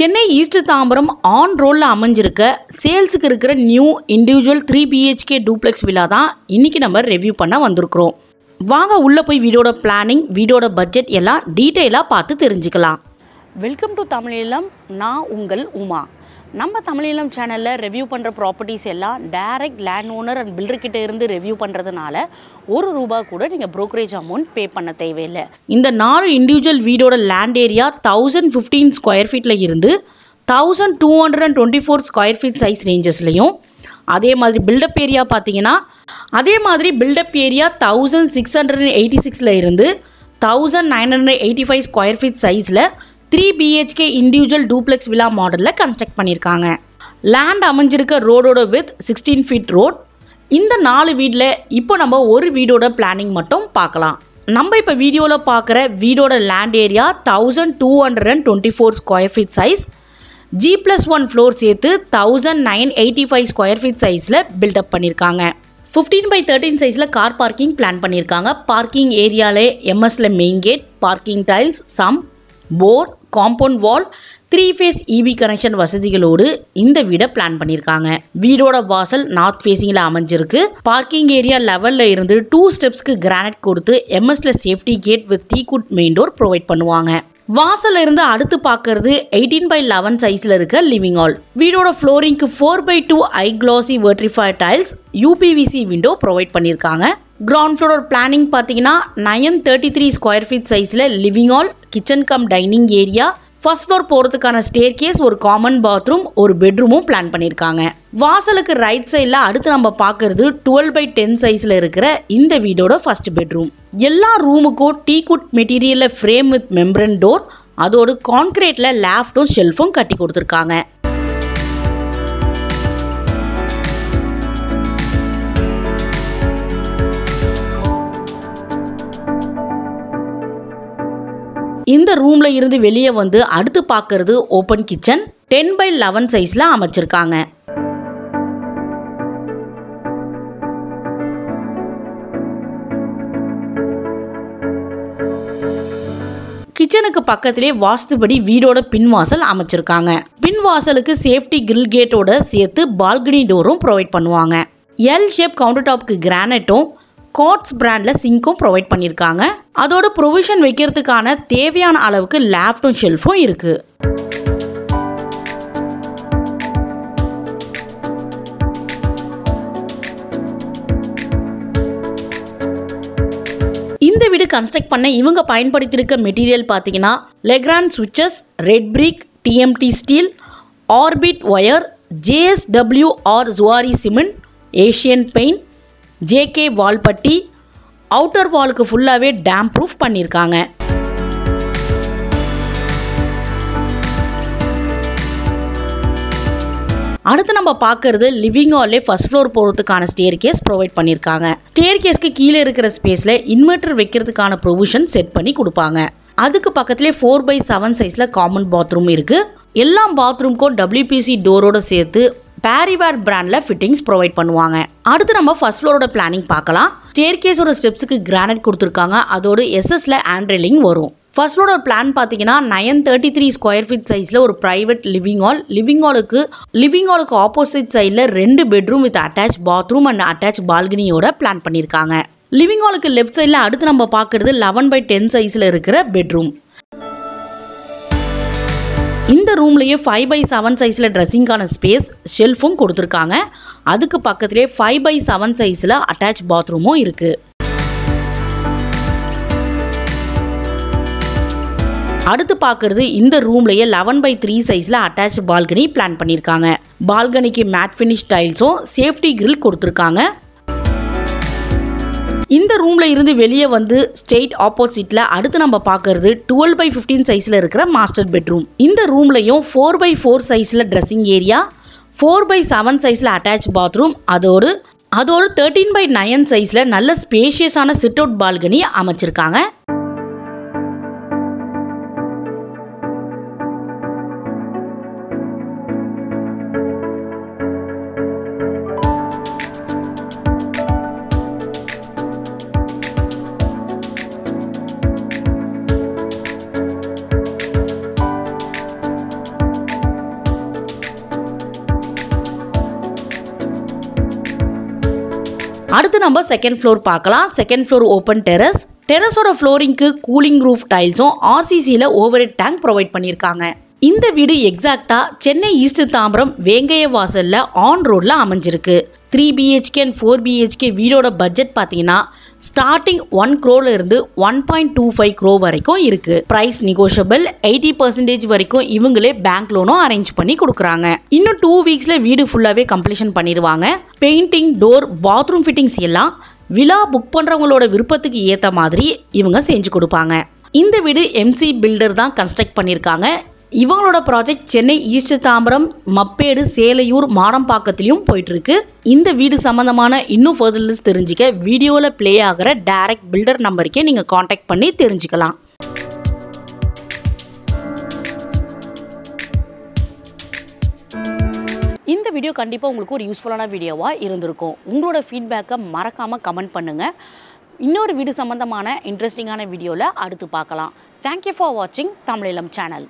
Chennai east Tambaram on ரோலில் அமைஞ்சிருக்க சேல்ஸுக்கு இருக்கிற new individual 3 BHK duplex villa தான் இன்றைக்கி நம்ம ரிவ்யூ பண்ண வந்திருக்கிறோம். வாங்க உள்ளே போய் வீடோட பிளானிங், வீடோட பட்ஜெட் எல்லாம் டீட்டெயிலாக பார்த்து தெரிஞ்சுக்கலாம். வெல்கம் டு தமிழீழம், நான் உங்கள் உமா. நம்ம தமிழீழம் சேனலில் ரிவ்யூ பண்ணுற ப்ராப்பர்ட்டிஸ் எல்லாம் டைரக்ட் லேண்ட் ஓனர் அண்ட் பில்டர்கிட்ட இருந்து ரிவ்யூ பண்ணுறதுனால ₹1 கூட நீங்கள் ப்ரோக்கரேஜ் அமௌண்ட் பே பண்ண தேவையில்லை. இந்த 4 இண்டிவிஜுவல் வீடோட லேண்ட் ஏரியா 1015 ஸ்கொயர் ஃபீட்டில் இருந்து 1224 ஸ்கொயர் ஃபீட் சைஸ் ரேஞ்சஸ்லையும், அதே மாதிரி பில்டப் ஏரியா பார்த்தீங்கன்னா பில்டப் ஏரியா 1686 இருந்து 1985 ஸ்கொயர் ஃபீட் சைஸில் 3 BHK இண்டிவிஜுவல் டூப்ளெக்ஸ் விழா மாடலில் கன்ஸ்ட்ரக்ட் பண்ணியிருக்காங்க. லேண்ட் அமைஞ்சிருக்க ரோடோட வித் 16 feet ரோட். இந்த 4 வீட்டில் இப்போ நம்ம ஒரு வீடோட பிளானிங் மட்டும் பார்க்கலாம். நம்ம இப்போ வீடியோவில் பார்க்குற வீடோட land area 1224 square feet size, G+1 floor சேர்த்து 1985 ஸ்கொயர் ஃபீட் சைஸில் பில்டப் பண்ணியிருக்காங்க. 15x13 சைஸில் கார் பார்க்கிங் பிளான் பண்ணியிருக்காங்க. பார்க்கிங் ஏரியாவில் எம்எஸ்சில் main gate, parking tiles, sump போர்ட், compound wall, 3 phase EB connection வசதிகளோடு இந்த வீடை பிளான் பண்ணியிருக்காங்க. வீடோட வாசல் நார்த் ஃபேஸிங்கில் அமைஞ்சிருக்கு. பார்க்கிங் ஏரியா லெவலில் இருந்து 2 steps கிரானைட் கொடுத்து எம்எஸ்ல safety gate with teakwood main door provide பண்ணுவாங்க. வாசலில் இருந்து அடுத்து பார்க்கறது 18x11 சைஸில் இருக்க லிவிங் ஹால். வீடோட ஃப்ளோரிங்க்கு 4x2 ஐ glossy vitrified tiles, UPVC window provide பண்ணியிருக்காங்க. கிரவுண்ட் ஃப்ளோர் பிளானிங் பார்த்தீங்கன்னா 933 ஸ்கொயர் ஃபீட் சைஸில் living hall, kitchen cum dining area, first floor போகிறதுக்கான ஸ்டேர் கேஸ், ஒரு காமன் பாத்ரூம், ஒரு பெட்ரூமும் பிளான் பண்ணியிருக்காங்க. வாசலுக்கு ரைட் சைடில் அடுத்து நம்ம பார்க்கறது 12x10 சைஸில் இருக்கிற இந்த வீடோட ஃபர்ஸ்ட் பெட்ரூம். எல்லா ரூமுக்கும் டீகுட் மெட்டீரியலில் ஃப்ரேம் வித் மெம்பரன் டோர், அதோடு கான்கிரீட்டில் லேஃப்டும் ஷெல்ஃபும் கட்டி கொடுத்துருக்காங்க. இந்த ரூமில் இருந்து வெளியே வந்து அடுத்து பார்க்கறது ஓப்பன் கிச்சன் 10x11 சைஸில் அமைச்சிருக்காங்க. கிச்சனுக்கு பக்கத்திலே வாஸ்துபடி வீடோட பின்வாசல் அமைச்சிருக்காங்க. பின்வாசலுக்கு சேஃப்டி கிரில் கேட்டோட சேர்த்து பால்கனி டோரும் ப்ரொவைட் பண்ணுவாங்க. L-shape கவுண்டர் டாப்க்கு கிரானைட்டும் காட்ஸ் பிராண்டில் சிங்க்கும் ப்ரொவைட் பண்ணியிருக்காங்க. அதோட ப்ரொவிஷன் வைக்கிறதுக்கான தேவையான அளவுக்கு லேஃப்டும் ஷெல்ஃபும் இருக்குது. இந்த வீடு கன்ஸ்ட்ரக்ட் பண்ண இவங்க பயன்படுத்தியிருக்க மெட்டீரியல் பார்த்தீங்கன்னா லெக்ரான் சுவிட்சஸ், red brick, TMT steel, orbit wire, JSWR Zuari cement, Asian paint, JK wall putty. Outer வாலுக்கு ஃபுல்லாகவே டேம் ப்ரூஃப் பண்ணியிருக்காங்க. அடுத்து நம்ம பார்க்கறது லிவிங் ஹால்லே ஃபர்ஸ்ட் ஃப்ளோர் போகிறதுக்கான ஸ்டேர் கேஸ் ப்ரொவைட் பண்ணியிருக்காங்க. ஸ்டேர் கேஸ்க்கு கீழே இருக்கிற ஸ்பேஸில் இன்வெர்டர் வைக்கிறதுக்கான ப்ரொவிஷன் செட் பண்ணி கொடுப்பாங்க. அதுக்கு பக்கத்துலேயே 4x7 சைஸில் காமன் பாத்ரூம் இருக்குது. எல்லா பாத்ரூம்க்கும் WPC டோரோடு சேர்த்து பாரிவேர் பிராண்டில் ஃபிட்டிங்ஸ் ப்ரொவைட் பண்ணுவாங்க. அடுத்து நம்ம ஃபர்ஸ்ட் ஃப்ளோரோட பிளானிங் பார்க்கலாம். ஸ்டேர்கேஸோட ஸ்டெப்ஸுக்கு கிரானைட் கொடுத்துருக்காங்க. அதோடு SS ஆண்ட்ரெயிலிங் வரும். ஃபர்ஸ்ட் ஃப்ளோரோட பிளான் பார்த்தீங்கன்னா 933 ஸ்கொயர் ஃபீட் சைஸில் ஒரு ப்ரைவேட் லிவிங் ஹால். லிவிங் ஹாலுக்கு ஆப்போசிட் சைடில் 2 bedroom with attach bathroom and attach பால்கனியோட பிளான் பண்ணியிருக்காங்க. லிவிங் ஹாலுக்கு லெஃப்ட் சைடில் அடுத்து நம்ம பார்க்குறது 11x10 சைஸில் இருக்கிற பெட்ரூம். இந்த ரூம்லேயே 5x7 சைஸில் ட்ரெஸ்ஸிங்கான ஸ்பேஸ், ஷெல்ஃபும் கொடுத்துருக்காங்க. அதுக்கு பக்கத்துலேயே 5x7 சைஸில் அட்டாச் பாத்ரூமும் இருக்குது. அடுத்து பார்க்குறது இந்த ரூம்லேயே 11x3 சைஸில் அட்டாச் பால்கனி பிளான் பண்ணியிருக்காங்க. பால்கனிக்கு மேட் ஃபினிஷ் டைல்ஸும் சேஃப்டி கிரில் கொடுத்துருக்காங்க. இந்த ரூமில் இருந்து வெளியே வந்து ஸ்ட்ரெயிட் ஆப்போசிட்டில் அடுத்து நம்ம பார்க்கறது 12x15 சைஸில் இருக்கிற மாஸ்டர் பெட்ரூம். இந்த ரூம்லையும் 4x4 சைஸில் ட்ரெஸ்ஸிங் ஏரியா, 4x7 சைஸில் அட்டாச் பாத்ரூம், அதோடு 13x9 சைஸில் நல்ல ஸ்பேஷியஸான சிட் அவுட் பால்கனி அமைச்சிருக்காங்க. அடுத்து நம்ம செகண்ட் ஃப்ளோர் பார்க்கலாம். Second floor open terrace. டெரஸோட ஃப்ளோரிங்க்கு கூலிங் ரூஃப் டைல்ஸும் ஆர்சிசியில் ஓவர் ஹெட் டேங்க் ப்ரொவைட் பண்ணியிருக்காங்க. இந்த வீடு எக்ஸாக்டாக சென்னை ஈஸ்ட் தாம்பரம் வேங்கைய வாசலில் ஆன் ரோடில் அமைஞ்சிருக்கு. 3 BHK and 4 BHK வீடோட பட்ஜெட் பார்த்தீங்கன்னா ஸ்டார்டிங் 1 crore இருந்து 1.25 crore வரைக்கும் இருக்கு. Price negotiable. 80% வரைக்கும் இவங்களே பேங்க் லோனும் அரேஞ்ச் பண்ணி கொடுக்குறாங்க. இன்னும் 2 weeksல வீடு ஃபுல்லாகவே கம்ப்ளீஷன் பண்ணிடுவாங்க. பெயிண்டிங், டோர், பாத்ரூம் ஃபிட்டிங்ஸ் எல்லாம் விழா புக் பண்ணுறவங்களோட விருப்பத்துக்கு ஏற்ற மாதிரி இவங்க செஞ்சு கொடுப்பாங்க. இந்த வீடு MC பில்டர் தான் கன்ஸ்ட்ரக்ட் பண்ணியிருக்காங்க. இவங்களோட ப்ராஜெக்ட் சென்னை ஈஸ்ட் தாம்பரம், மப்பேடு, சேலையூர், மாடம்பாக்கத்திலையும் போயிட்டுருக்கு. இந்த வீடு சம்மந்தமான இன்னும் ஃபர்தர் லிஸ்ட் தெரிஞ்சிக்க வீடியோவில் ப்ளே ஆகிற டைரக்ட் பில்டர் நம்பருக்கே நீங்கள் காண்டாக்ட் பண்ணி தெரிஞ்சுக்கலாம். இந்த வீடியோ கண்டிப்பாக உங்களுக்கு ஒரு யூஸ்ஃபுல்லான வீடியோவாக இருந்திருக்கும். உங்களோட ஃபீட்பேக்கை மறக்காமல் கமெண்ட் பண்ணுங்கள். இன்னொரு வீடு சம்மந்தமான இன்ட்ரெஸ்டிங்கான வீடியோவில் அடுத்து பார்க்கலாம். தேங்க்யூ ஃபார் வாட்சிங் தமிழீழம் சேனல்.